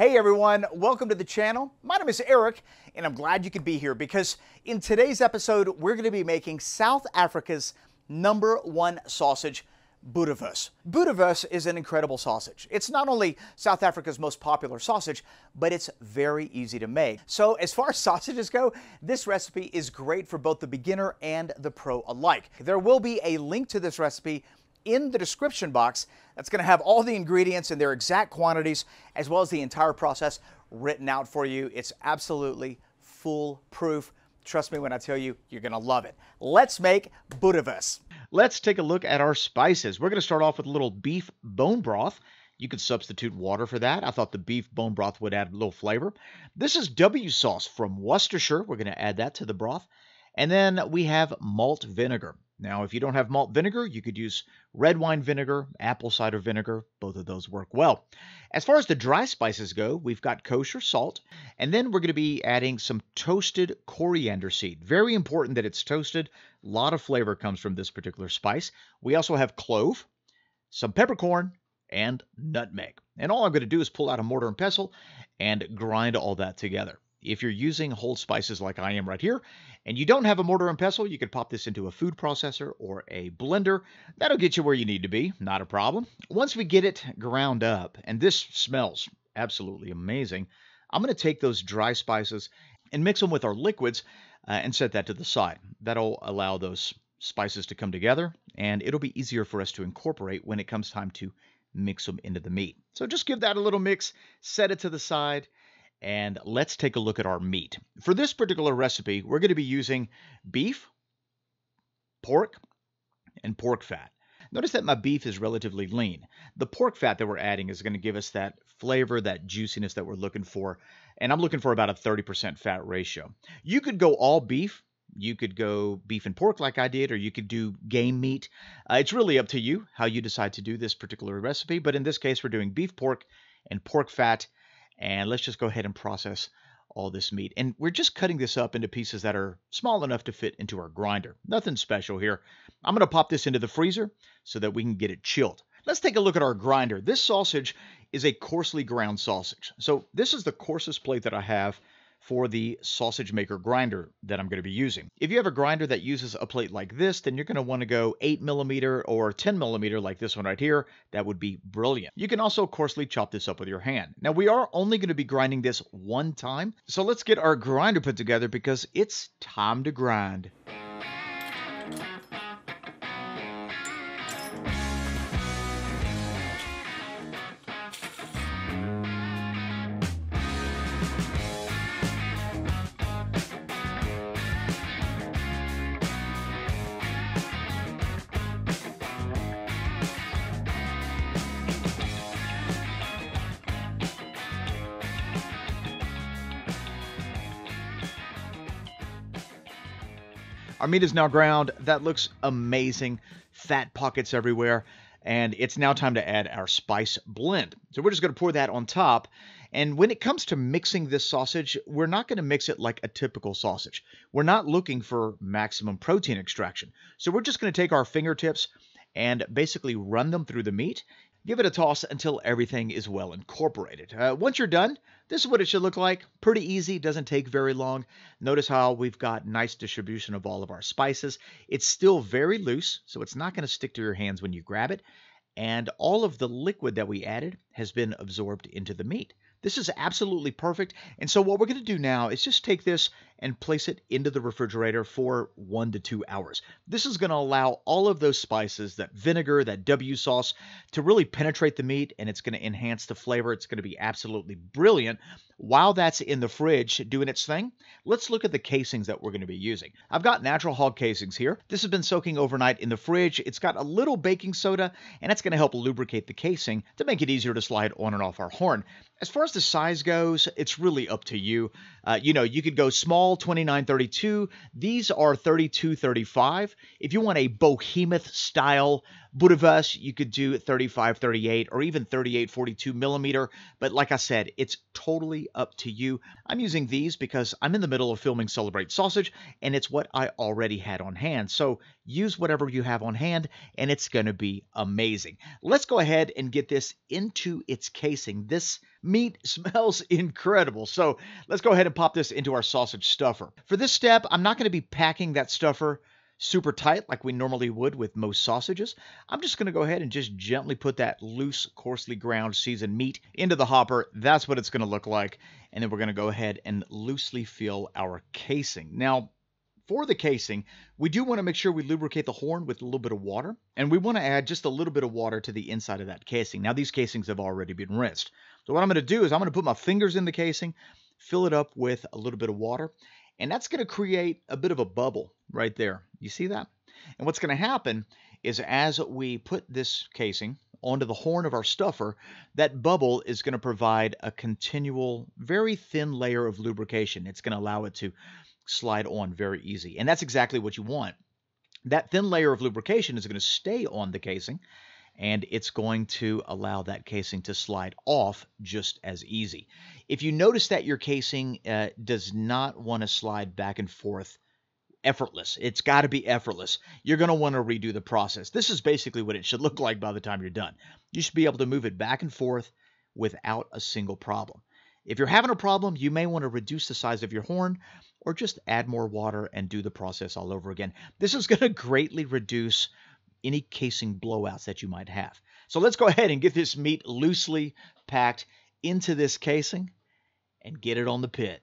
Hey everyone, welcome to the channel. My name is Eric, and I'm glad you could be here because in today's episode, we're going to be making South Africa's #1 sausage, boerewors. Boerewors is an incredible sausage. It's not only South Africa's most popular sausage, but it's very easy to make. So as far as sausages go, this recipe is great for both the beginner and the pro alike. There will be a link to this recipe in the description box that's going to have all the ingredients and their exact quantities, as well as the entire process written out for you. It's absolutely foolproof. Trust me when I tell you, you're going to love it. Let's make boerewors. Let's take a look at our spices. We're going to start off with a little beef bone broth. You could substitute water for that. I thought the beef bone broth would add a little flavor. This is W sauce from Worcestershire. We're going to add that to the broth. And then we have malt vinegar. Now, if you don't have malt vinegar, you could use red wine vinegar, apple cider vinegar. Both of those work well. As far as the dry spices go, we've got kosher salt, and then we're going to be adding some toasted coriander seed. Very important that it's toasted. A lot of flavor comes from this particular spice. We also have clove, some peppercorn, and nutmeg. And all I'm going to do is pull out a mortar and pestle and grind all that together. If you're using whole spices like I am right here, and you don't have a mortar and pestle, you could pop this into a food processor or a blender. That'll get you where you need to be, not a problem. Once we get it ground up, and this smells absolutely amazing, I'm going to take those dry spices and mix them with our liquids and set that to the side. That'll allow those spices to come together, and it'll be easier for us to incorporate when it comes time to mix them into the meat. So just give that a little mix, set it to the side, and let's take a look at our meat. For this particular recipe, we're going to be using beef, pork, and pork fat. Notice that my beef is relatively lean. The pork fat that we're adding is going to give us that flavor, that juiciness that we're looking for. And I'm looking for about a 30% fat ratio. You could go all beef. You could go beef and pork like I did, or you could do game meat. It's really up to you how you decide to do this particular recipe. But in this case, we're doing beef, pork, and pork fat. And let's just go ahead and process all this meat. And we're just cutting this up into pieces that are small enough to fit into our grinder. Nothing special here. I'm going to pop this into the freezer so that we can get it chilled. Let's take a look at our grinder. This sausage is a coarsely ground sausage. So this is the coarsest plate that I have for the sausage maker grinder that I'm going to be using. If you have a grinder that uses a plate like this, then you're going to want to go 8mm or 10mm like this one right here. That would be brilliant. You can also coarsely chop this up with your hand. Now we are only going to be grinding this one time. So let's get our grinder put together because it's time to grind. Our meat is now ground. That looks amazing. Fat pockets everywhere. And it's now time to add our spice blend. So we're just going to pour that on top. And when it comes to mixing this sausage, we're not going to mix it like a typical sausage. We're not looking for maximum protein extraction. So we're just going to take our fingertips and basically run them through the meat. Give it a toss until everything is well incorporated. Once you're done, this is what it should look like. Pretty easy, doesn't take very long. Notice how we've got nice distribution of all of our spices. It's still very loose, so it's not going to stick to your hands when you grab it. And all of the liquid that we added has been absorbed into the meat. This is absolutely perfect. And so what we're going to do now is just take this and place it into the refrigerator for 1 to 2 hours. This is going to allow all of those spices, that vinegar, that W sauce, to really penetrate the meat, and it's going to enhance the flavor. It's going to be absolutely brilliant. While that's in the fridge doing its thing, let's look at the casings that we're going to be using. I've got natural hog casings here. This has been soaking overnight in the fridge. It's got a little baking soda, and that's going to help lubricate the casing to make it easier to slide on and off our horn. As far as the size goes, it's really up to you. You could go small, 29-32. These are 32-35. If you want a behemoth style Boerewors, you could do 35, 38, or even 38, 42 millimeter. But like I said, it's totally up to you. I'm using these because I'm in the middle of filming Celebrate Sausage, and it's what I already had on hand. So use whatever you have on hand, and it's going to be amazing. Let's go ahead and get this into its casing. This meat smells incredible. So let's go ahead and pop this into our sausage stuffer. For this step, I'm not going to be packing that stuffer super tight like we normally would with most sausages. I'm just going to go ahead and just gently put that loose, coarsely ground seasoned meat into the hopper. That's what it's going to look like. And then we're going to go ahead and loosely fill our casing. Now, for the casing, we do want to make sure we lubricate the horn with a little bit of water, and we want to add just a little bit of water to the inside of that casing. Now, these casings have already been rinsed. So what I'm going to do is I'm going to put my fingers in the casing, fill it up with a little bit of water, and that's going to create a bit of a bubble right there. You see that? And what's going to happen is as we put this casing onto the horn of our stuffer, that bubble is going to provide a continual, very thin layer of lubrication. It's going to allow it to slide on very easy. And that's exactly what you want. That thin layer of lubrication is going to stay on the casing, and it's going to allow that casing to slide off just as easy. If you notice that your casing does not want to slide back and forth effortless, it's got to be effortless, you're going to want to redo the process. This is basically what it should look like by the time you're done. You should be able to move it back and forth without a single problem. If you're having a problem, you may want to reduce the size of your horn or just add more water and do the process all over again. This is going to greatly reduce any casing blowouts that you might have. So let's go ahead and get this meat loosely packed into this casing and get it on the pit.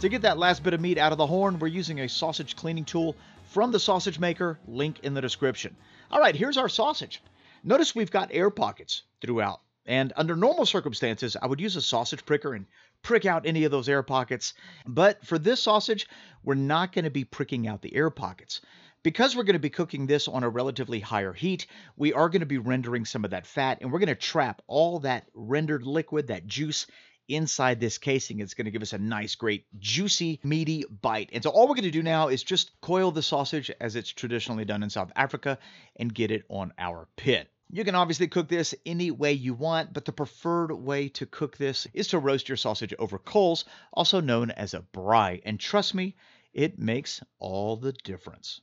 To get that last bit of meat out of the horn, we're using a sausage cleaning tool from the sausage maker, link in the description. All right, here's our sausage. Notice we've got air pockets throughout, and under normal circumstances, I would use a sausage pricker and prick out any of those air pockets. But for this sausage, we're not going to be pricking out the air pockets. Because we're going to be cooking this on a relatively higher heat, we are going to be rendering some of that fat, and we're going to trap all that rendered liquid, that juice, inside this casing. It's going to give us a nice, great, juicy, meaty bite. And so all we're going to do now is just coil the sausage as it's traditionally done in South Africa and get it on our pit. You can obviously cook this any way you want, but the preferred way to cook this is to roast your sausage over coals, also known as a braai. And trust me, it makes all the difference.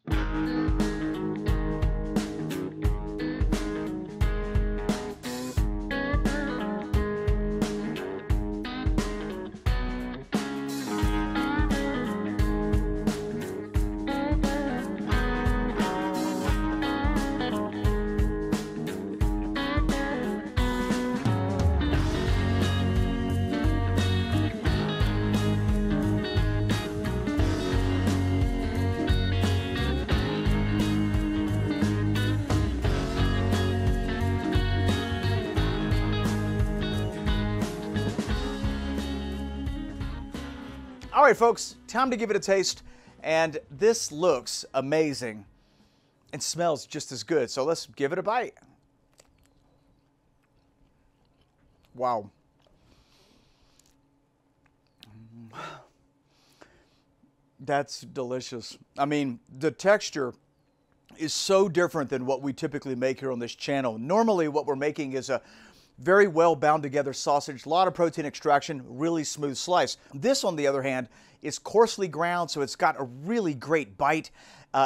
All right, folks, time to give it a taste, and this looks amazing and smells just as good, so let's give it a bite. Wow. That's delicious. I mean, the texture is so different than what we typically make here on this channel. Normally, what we're making is a very well bound together sausage, a lot of protein extraction, really smooth slice. This, on the other hand, is coarsely ground, so it's got a really great bite.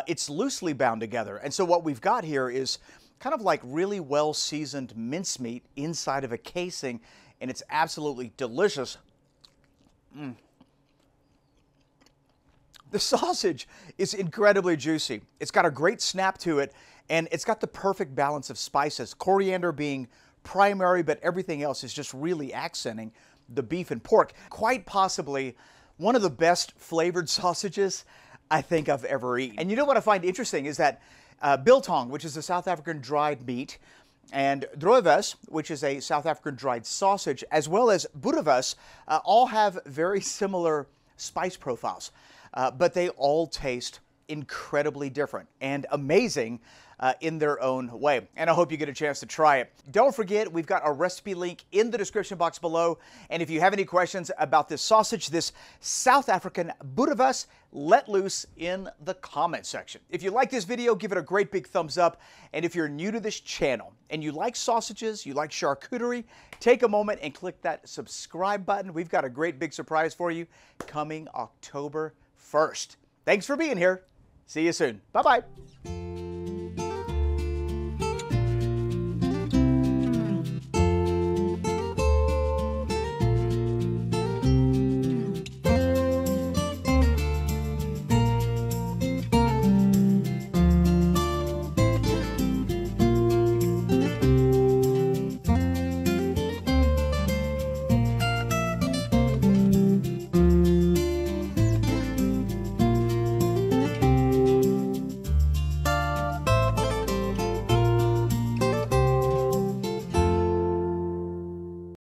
It's loosely bound together. And so what we've got here is kind of like really well seasoned mincemeat inside of a casing, and it's absolutely delicious. The sausage is incredibly juicy. It's got a great snap to it, and it's got the perfect balance of spices, coriander being primary, but everything else is just really accenting the beef and pork. Quite possibly one of the best flavored sausages I think I've ever eaten. And you know what I find interesting is that biltong, which is a South African dried meat, and droewors, which is a South African dried sausage, as well as boerewors, all have very similar spice profiles, but they all taste incredibly different and amazing in their own way. And I hope you get a chance to try it. Don't forget, we've got a recipe link in the description box below. And if you have any questions about this sausage, this South African boerewors, let loose in the comment section. If you like this video, give it a great big thumbs up. And if you're new to this channel and you like sausages, you like charcuterie, take a moment and click that subscribe button. We've got a great big surprise for you coming October 1st. Thanks for being here. See you soon. Bye-bye.